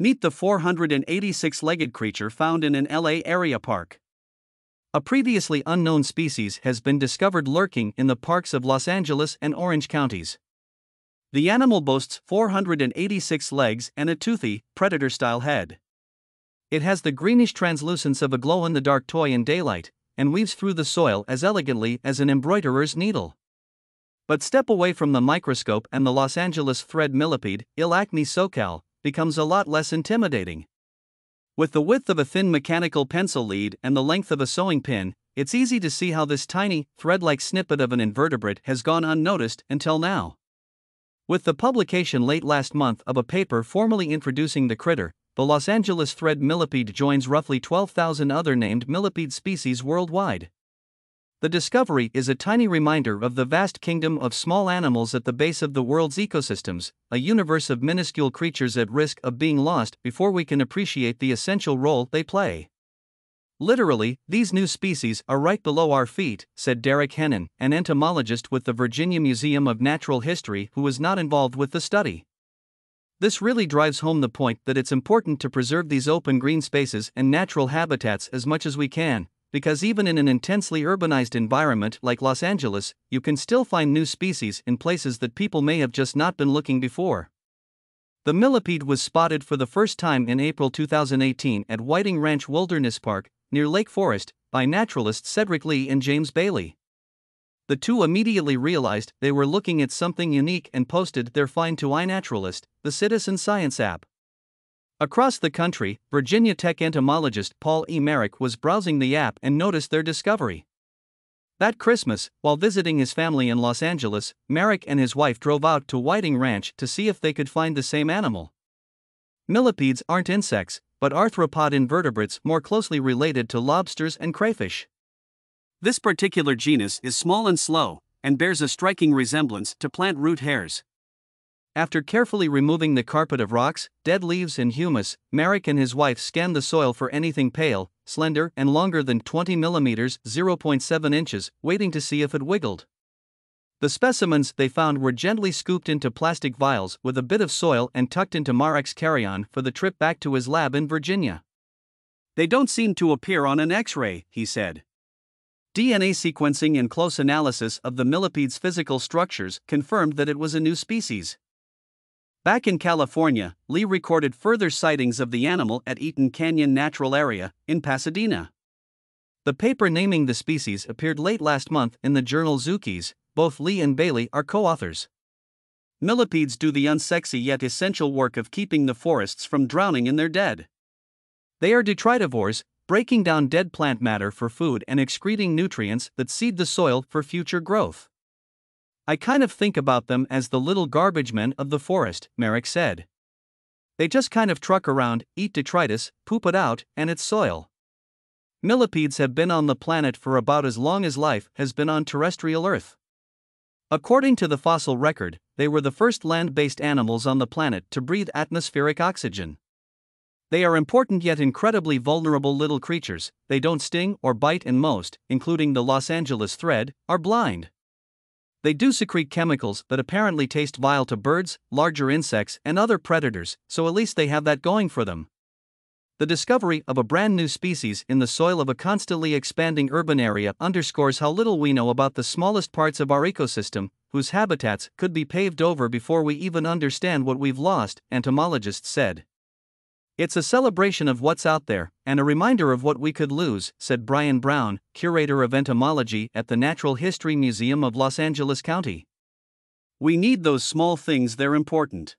Meet the 486-legged creature found in an LA area park. A previously unknown species has been discovered lurking in the parks of Los Angeles and Orange counties. The animal boasts 486 legs and a toothy, predator-style head. It has the greenish translucence of a glow-in-the-dark toy in daylight, and weaves through the soil as elegantly as an embroiderer's needle. But step away from the microscope and the Los Angeles thread millipede, Illacme socale, becomes a lot less intimidating. With the width of a thin mechanical pencil lead and the length of a sewing pin, it's easy to see how this tiny, thread-like snippet of an invertebrate has gone unnoticed until now. With the publication late last month of a paper formally introducing the critter, the Los Angeles thread millipede joins roughly 12,000 other named millipede species worldwide. The discovery is a tiny reminder of the vast kingdom of small animals at the base of the world's ecosystems, a universe of minuscule creatures at risk of being lost before we can appreciate the essential role they play. Literally, these new species are right below our feet, said Derek Hennen, an entomologist with the Virginia Museum of Natural History who was not involved with the study. This really drives home the point that it's important to preserve these open green spaces and natural habitats as much as we can, because even in an intensely urbanized environment like Los Angeles, you can still find new species in places that people may have just not been looking before. The millipede was spotted for the first time in April 2018 at Whiting Ranch Wilderness Park, near Lake Forest, by naturalists Cedric Lee and James Bailey. The two immediately realized they were looking at something unique and posted their find to iNaturalist, the citizen science app. Across the country, Virginia Tech entomologist Paul E. Merrick was browsing the app and noticed their discovery. That Christmas, while visiting his family in Los Angeles, Merrick and his wife drove out to Whiting Ranch to see if they could find the same animal. Millipedes aren't insects, but arthropod invertebrates more closely related to lobsters and crayfish. This particular genus is small and slow, and bears a striking resemblance to plant root hairs. After carefully removing the carpet of rocks, dead leaves and humus, Merrick and his wife scanned the soil for anything pale, slender and longer than 20 millimeters (0.7 inches), waiting to see if it wiggled. The specimens they found were gently scooped into plastic vials with a bit of soil and tucked into Merrick's carry-on for the trip back to his lab in Virginia. "They don't seem to appear on an X-ray," he said. DNA sequencing and close analysis of the millipede's physical structures confirmed that it was a new species. Back in California, Lee recorded further sightings of the animal at Eaton Canyon Natural Area, in Pasadena. The paper naming the species appeared late last month in the journal ZooKeys. Both Lee and Bailey are co-authors. Millipedes do the unsexy yet essential work of keeping the forests from drowning in their dead. They are detritivores, breaking down dead plant matter for food and excreting nutrients that seed the soil for future growth. "I kind of think about them as the little garbage men of the forest," Merrick said. "They just kind of truck around, eat detritus, poop it out, and it's soil." Millipedes have been on the planet for about as long as life has been on terrestrial Earth. According to the fossil record, they were the first land-based animals on the planet to breathe atmospheric oxygen. They are important yet incredibly vulnerable little creatures. They don't sting or bite and most, including the Los Angeles thread, are blind. They do secrete chemicals that apparently taste vile to birds, larger insects and other predators, so at least they have that going for them. The discovery of a brand new species in the soil of a constantly expanding urban area underscores how little we know about the smallest parts of our ecosystem, whose habitats could be paved over before we even understand what we've lost, entomologists said. "It's a celebration of what's out there, and a reminder of what we could lose," said Brian Brown, curator of entomology at the Natural History Museum of Los Angeles County. "We need those small things, they're important."